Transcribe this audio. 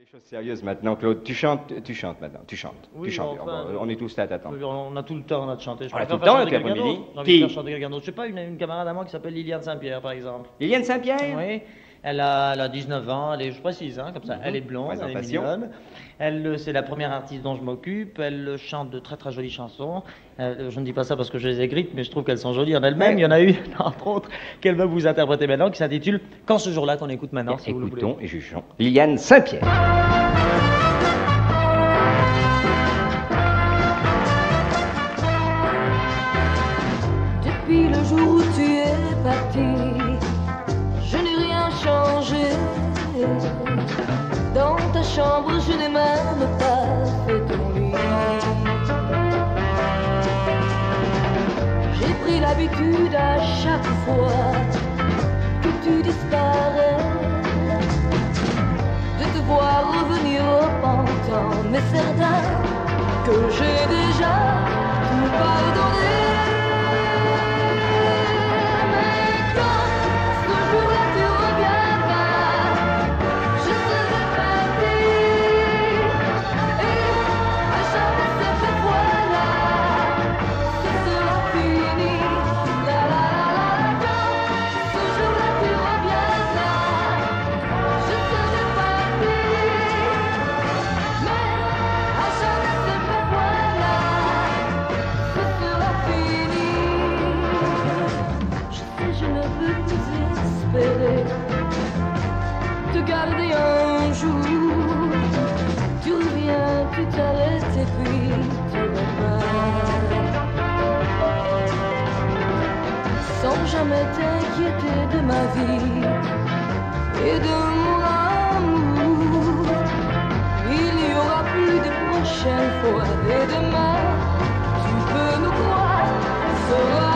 Des choses sérieuses maintenant, Claude. Tu chantes maintenant. Tu chantes. Enfin, on est tous là à t'attendre. On a tout le temps, on a de chanter. J'ai envie de faire chanter quelqu'un d'autre. Je sais pas, une camarade à moi qui s'appelle Liliane Saint-Pierre, par exemple. Liliane Saint-Pierre? Oui. Elle a 19 ans, elle est, je précise, hein, comme ça, elle est blonde, elle est mignonne. C'est la première artiste dont je m'occupe, elle chante de très très jolies chansons. Je ne dis pas ça parce que je les ai écrites, mais je trouve qu'elles sont jolies en elles-mêmes. Ouais. Il y en a une, entre autres, qu'elle va vous interpréter maintenant, qui s'intitule « Quand ce jour-là » qu'on écoute maintenant, si vous le voulez. Écoutons et jugeons Liliane Saint-Pierre. Depuis le jour où tu es parti, dans ta chambre, je n'ai même pas fait ton lit. J'ai pris l'habitude à chaque fois que tu disparais de te voir revenir au printemps, mais certain que j'ai déjà tout pardonné. Te garder un jour, tu reviens, tu t'arrêtes et puis tu repars, sans jamais t'inquiéter de ma vie et de mon amour. Il n'y aura plus de prochaine fois et demain, tu peux nous croire, sera